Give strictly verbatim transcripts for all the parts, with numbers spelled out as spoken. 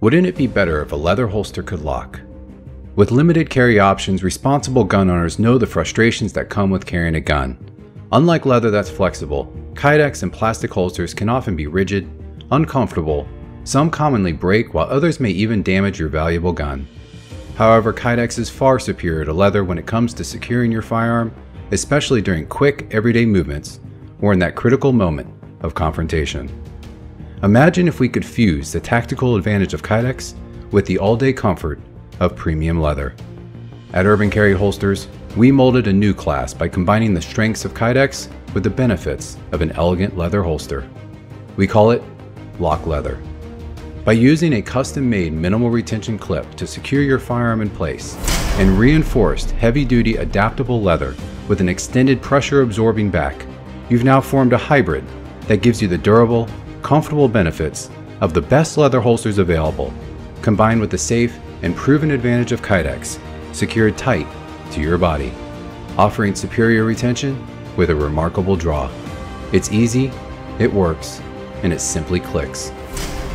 Wouldn't it be better if a leather holster could lock? With limited carry options, responsible gun owners know the frustrations that come with carrying a gun. Unlike leather that's flexible, Kydex and plastic holsters can often be rigid, uncomfortable, some commonly break, while others may even damage your valuable gun. However, Kydex is far superior to leather when it comes to securing your firearm, especially during quick, everyday movements or in that critical moment of confrontation. Imagine if we could fuse the tactical advantage of Kydex with the all-day comfort of premium leather. At Urban Carry Holsters, we molded a new class by combining the strengths of Kydex with the benefits of an elegant leather holster. We call it Lock Leather. By using a custom-made minimal retention clip to secure your firearm in place and reinforced heavy-duty adaptable leather with an extended pressure-absorbing back, you've now formed a hybrid that gives you the durable, comfortable benefits of the best leather holsters available, combined with the safe and proven advantage of Kydex, secured tight to your body, offering superior retention with a remarkable draw. It's easy, it works, and it simply clicks.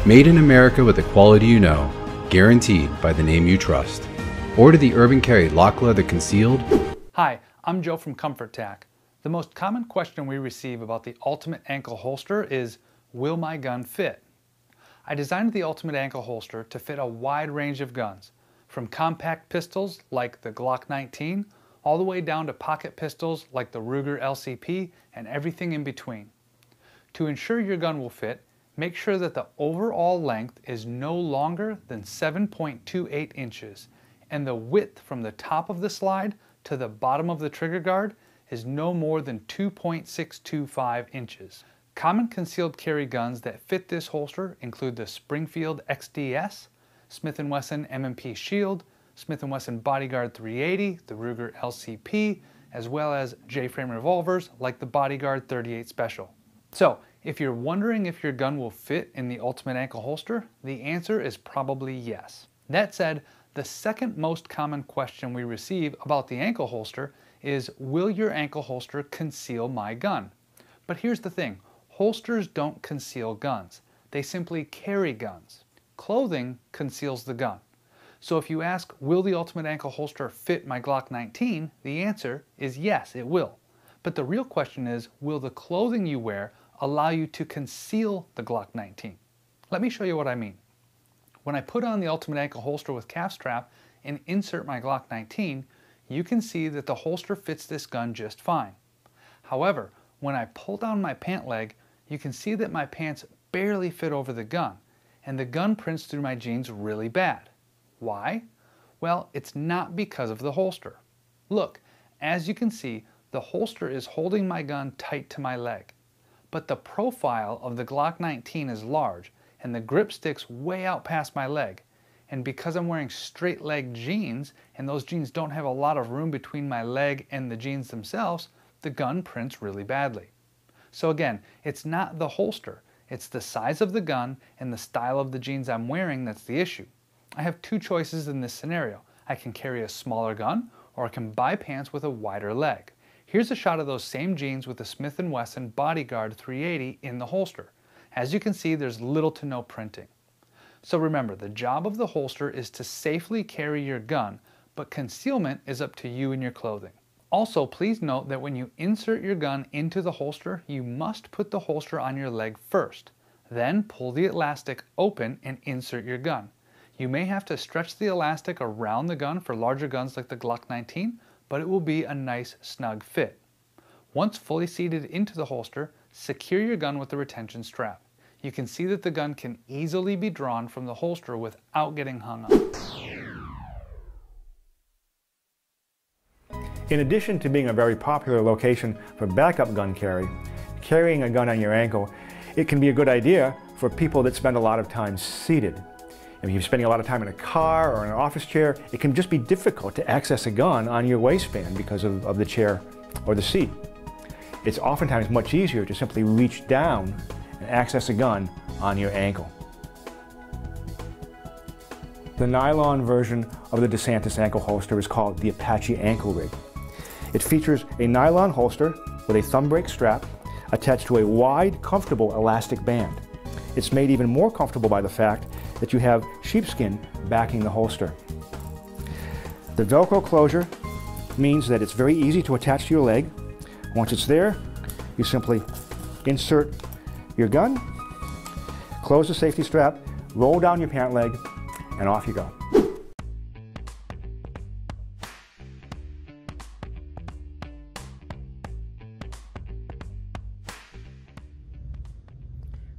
Made in America with the quality you know, guaranteed by the name you trust. Order the Urban Carry Lock Leather Concealed. Hi, I'm Joe from ComfortTac. The most common question we receive about the Ultimate Ankle Holster is, will my gun fit? I designed the Ultimate Ankle Holster to fit a wide range of guns, from compact pistols like the Glock nineteen, all the way down to pocket pistols like the Ruger L C P and everything in between. To ensure your gun will fit, make sure that the overall length is no longer than seven point two eight inches and the width from the top of the slide to the bottom of the trigger guard is no more than two point six two five inches. Common concealed carry guns that fit this holster include the Springfield X D S, Smith and Wesson M and P Shield, Smith and Wesson Bodyguard three eighty, the Ruger L C P, as well as J-frame revolvers like the Bodyguard thirty-eight Special. So, if you're wondering if your gun will fit in the Ultimate Ankle Holster, the answer is probably yes. That said, the second most common question we receive about the ankle holster is, will your ankle holster conceal my gun? But here's the thing, holsters don't conceal guns. They simply carry guns. Clothing conceals the gun. So if you ask, will the Ultimate Ankle Holster fit my Glock nineteen, the answer is yes, it will. But the real question is, will the clothing you wear allow you to conceal the Glock nineteen. Let me show you what I mean. When I put on the Ultimate Ankle Holster with calf strap and insert my Glock nineteen, you can see that the holster fits this gun just fine. However, when I pull down my pant leg, you can see that my pants barely fit over the gun, and the gun prints through my jeans really bad. Why? Well, it's not because of the holster. Look, as you can see, the holster is holding my gun tight to my leg. But the profile of the Glock nineteen is large and the grip sticks way out past my leg. And because I'm wearing straight leg jeans and those jeans don't have a lot of room between my leg and the jeans themselves, the gun prints really badly. So again, it's not the holster, it's the size of the gun and the style of the jeans I'm wearing that's the issue. I have two choices in this scenario. I can carry a smaller gun or I can buy pants with a wider leg. Here's a shot of those same jeans with the Smith and Wesson Bodyguard three eighty in the holster. As you can see, there's little to no printing. So remember, the job of the holster is to safely carry your gun, but concealment is up to you and your clothing. Also, please note that when you insert your gun into the holster, you must put the holster on your leg first. Then pull the elastic open and insert your gun. You may have to stretch the elastic around the gun for larger guns like the Glock nineteen, but it will be a nice snug fit. Once fully seated into the holster, secure your gun with the retention strap. You can see that the gun can easily be drawn from the holster without getting hung up. In addition to being a very popular location for backup gun carry, carrying a gun on your ankle, it can be a good idea for people that spend a lot of time seated. If you're spending a lot of time in a car or in an office chair, it can just be difficult to access a gun on your waistband because of, of the chair or the seat. It's oftentimes much easier to simply reach down and access a gun on your ankle. The nylon version of the Desantis ankle holster is called the Apache Ankle Rig. It features a nylon holster with a thumb brake strap attached to a wide, comfortable elastic band. It's made even more comfortable by the fact that you have sheepskin backing the holster. The Velcro closure means that it's very easy to attach to your leg. Once it's there, you simply insert your gun, close the safety strap, roll down your pant leg, and off you go.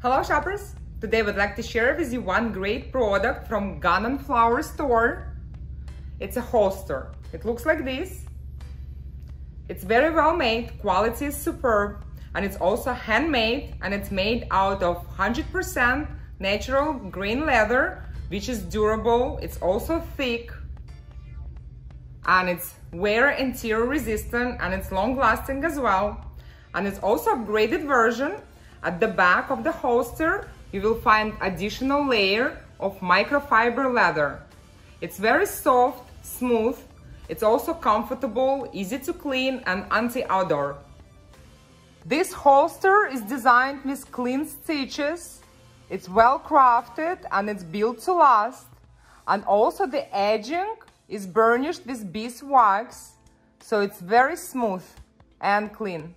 Hello shoppers! Today we'd like to share with you one great product from Gun and Flower Store. It's a holster. It looks like this. It's very well made, quality is superb, and it's also handmade, and it's made out of one hundred percent natural green leather, which is durable. It's also thick, and it's wear and tear resistant, and it's long lasting as well. And it's also upgraded version. At the back of the holster, you will find additional layer of microfiber leather. It's very soft, smooth. It's also comfortable, easy to clean, and anti-odor. This holster is designed with clean stitches. It's well crafted and it's built to last. And also the edging is burnished with beeswax, so it's very smooth and clean.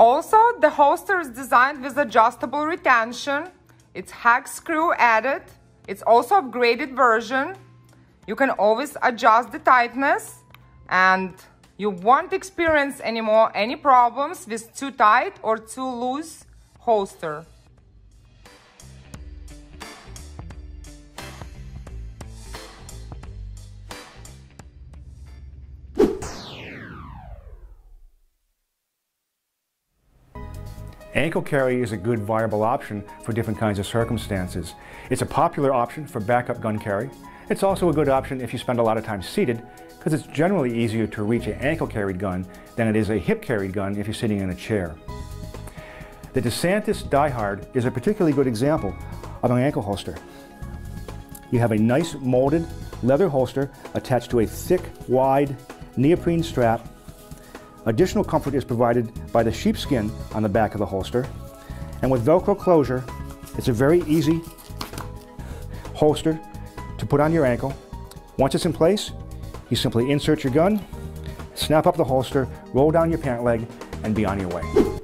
Also, the holster is designed with adjustable retention. It's hex screw added. It's also upgraded version. You can always adjust the tightness, and you won't experience anymore any problems with too tight or too loose holster. Ankle carry is a good viable option for different kinds of circumstances. It's a popular option for backup gun carry. It's also a good option if you spend a lot of time seated, because it's generally easier to reach an ankle carried gun than it is a hip carried gun if you're sitting in a chair. The Desantis Die Hard is a particularly good example of an ankle holster. You have a nice molded leather holster attached to a thick, wide neoprene strap. Additional comfort is provided by the sheepskin on the back of the holster. And with Velcro closure, it's a very easy holster to put on your ankle. Once it's in place, you simply insert your gun, snap up the holster, roll down your pant leg, and be on your way.